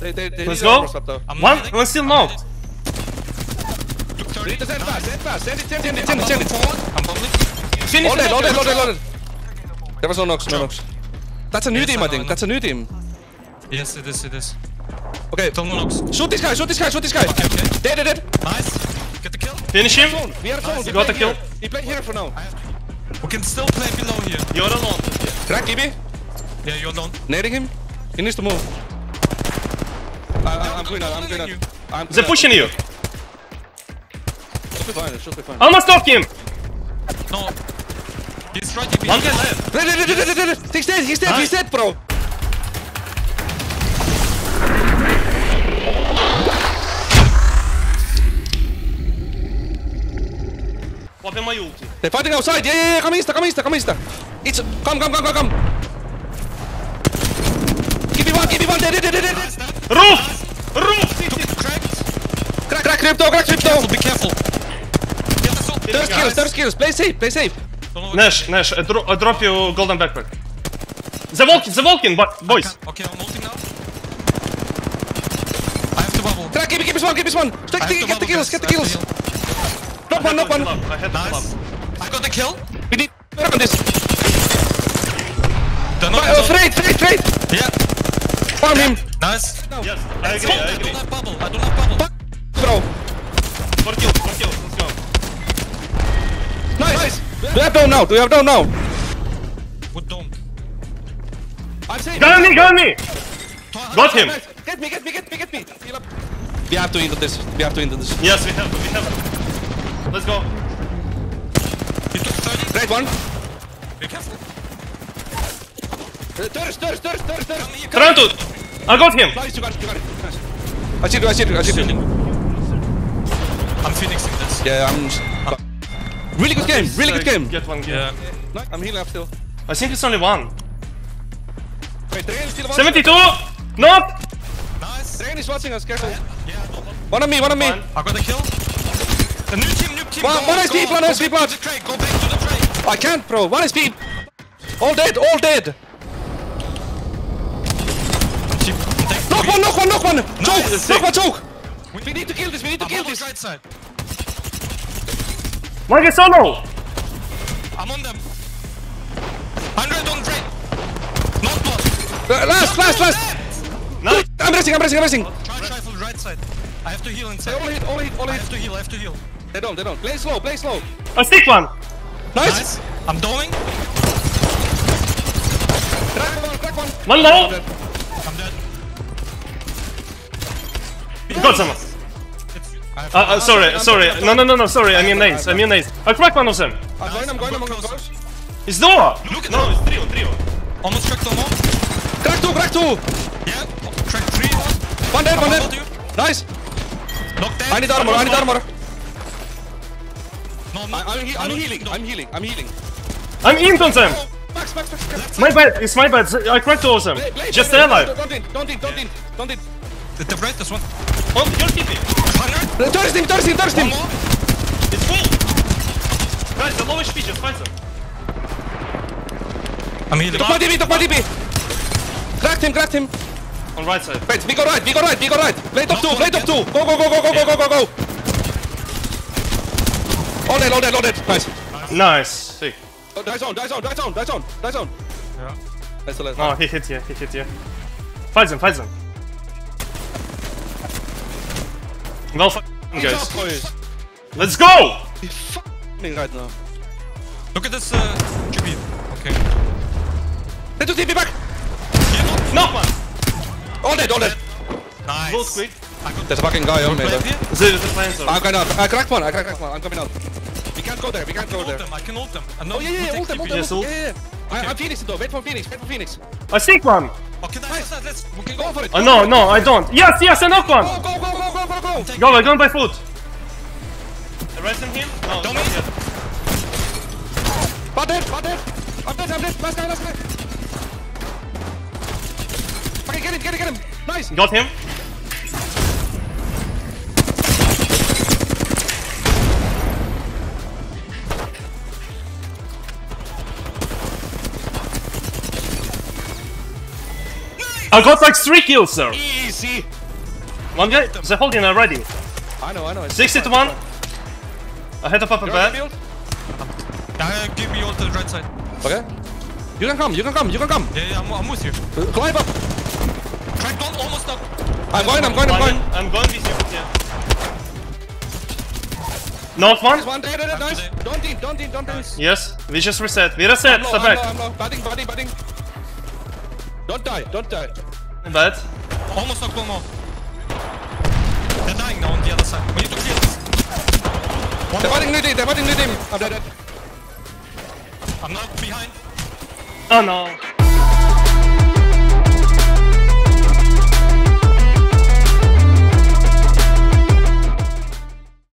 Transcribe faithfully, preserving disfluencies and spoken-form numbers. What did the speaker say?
They, they, they Let's go. One, let's still know. Send it, send it, send it, send it. Finish it, load it, load it, load it. There was no knocks, no knocks. That's a new team, I think. That's a new team. Yes, it is, it is. Okay, shoot this guy, shoot this guy, shoot this guy. Okay, okay. Dead, dead, dead. Nice. Get the kill. Finish him. We are alone. You got the kill. He played here for now. We can still play below here. You're alone. Crack, Gibi. Yeah, you're alone. Nading him. He needs to move. I, I'm going out, I'm going out. They're pushing you. Should be fine, it should be fine. Almost knock him. No. He's right here. One guy left. He's dead, he's dead, he's dead, bro. They're fighting outside. Yeah, yeah, yeah. Come insta, come insta, come insta. It's come, come, come, come, come. Give me one, give me one. Dead, dead, dead, dead. Roof, roof. Cracked. Crack, crack, crypto, crack, crypto. Be careful. Third kills, third kills. Play safe, play safe. Nash, Nash, I, dro I drop you golden backpack. The walking, the walking, but boys. Okay, I'm ulting now. I have to bubble. Crack, give me, give me one, give me one. Get the kills, get the kills. Knock one, knock one. I had nice. I got the kill. We need to work on this. Trade, trade, trade. Yeah. Farm him. Nice. No. Yes, I agree, I agree. I don't have bubble, I don't have bubble. Bro. Four kills, four kills, let's go. Nice. Do we have down now? Do we have down now? What down? I'm safe. Gun me, gun me. Got him. Get me, get me, get me, get me. We have to into this. We have to into this. Yes, we have, we have. Let's go. He took thirty. Great one. Be careful. Thirst, thirst, thirst, thirst, thirst. Run to. I got him. Nice, you got it, you got it. Nice. I see you, I see you, I see you. I'm phoenixing this. Yeah, I'm... I'm... Really good game, really good game. Get one, yeah. yeah. I'm healing up still. I think it's only one. Wait, Drain still one. seventy-two! Nope! Nice. Drain is watching us, careful. Yeah, yeah, one on me, one on me. One. I got the kill. The new team, new team. One, one S P, one S P, blood. Go back to the train. I can't, bro. One S P. All dead, all dead. Knock one, knock one, knock one. Nice. Choke, knock one, choke. We, we need to kill this. We need to I'm kill this. Right side. Why get solo? I'm on them. one hundred on train. Not blood. Last, last, last. No. I'm racing, I'm racing, I'm racing. Try rifle right side. I have to heal inside. All hit, all hit, all hit. I have to heal, I have to heal. They don't, they don't. Play slow, play slow. I stick one. Nice. nice. I'm doing. Crack one, crack one. One low. I'm dead. I'm dead. You got someone. Uh, uh, sorry, I'm sorry. I'm no, no, no, no, sorry. I mean nades, I mean nades. I crack one of them. I'm going, I'm going, I'm going. It's Noah. Look at no, it's trio, trio. Almost cracked one more. Crack two, crack two. Yeah, crack three. One dead, one dead. Nice. I need armor, I need armor. No, no, I'm, he I'm, no, healing. No. I'm healing, I'm healing, I'm healing. I'm in on them! Oh, max, max, max, max. My bad, it's my bad, I cracked all of them. Play, play, Just play, play, alive. Don't in, don't in, don't in, don't in. The, the right, this one. Oh, you're keeping. one hundred. Thirst him, thirst him, thirst him. It's full. Guys, the low H P, just find them. I'm healing. Took my D B, took my D B. Cracked him, cracked him. On right side. Wait, we go right, we go right, we go right. Play top two, play top two. Go, go, go, go, go, go, go, go. All dead, all dead, all dead. Nice. Nice. nice. Sick. Oh, die zone, die zone, die zone, die zone, die zone. Yeah. That's the last one. No, he hit you, he hit you. Fight them, fight them. Well, f***ing guys. Up, Let's go! He's f***ing right now. Look at this, uh, G B. Okay. They took T P back! Yeah, no! no. All dead, all dead. Nice. Both quick. There's a fucking guy on me. I'm going out. I cracked one. I cracked one. I'm coming out. We can't go there. We can't go there. I can ult them. I can ult them. Oh yeah, yeah, ult them, ult them. Yeah, yeah. I'm Phoenix though. Wait for Phoenix. Wait for Phoenix. I think one. Okay, nice. Let's go for it. Oh no, no, I don't. Yes, yes, I knocked one. Go, go, go, go, go, go, go. Go, we're going by foot. Rest in him. No, don't miss. But dead, but dead. I'm dead. I'm dead. Last guy, last guy. Okay, get him, get him, get him. Nice. Got him. I got like three kills, sir. Easy. One guy, they're holding already. I know, I know. sixty to one. I hit up up a bad. Yeah, give me all to the right side. Okay. You can come, you can come, you can come. Yeah, yeah, I'm, I'm with you. Uh, climb up. Try don't almost up. I'm going, I'm going, I'm going. I'm going with you, yeah. North one. one there, there, there, nice. Don't team, don't team, don't team. Yes, we just reset. We reset, step back. I'm low, I'm low. Batting, batting, batting. Don't die, don't die. Bad. Almost knocked one more. They're dying now on the other side. We need to clear this. One they're fighting new team, they're fighting new team. I'm dead. I'm not behind. Oh no.